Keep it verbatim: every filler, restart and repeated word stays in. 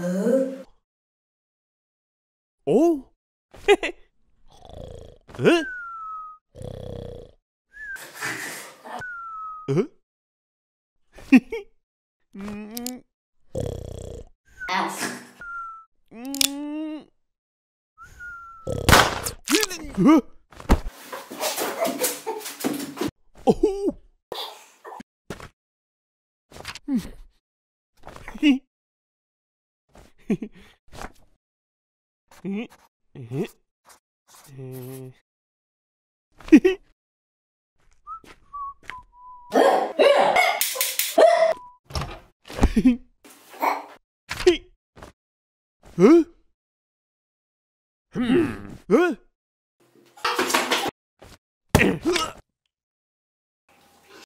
うおうへへええへへうんあうんえおおへへええええええええ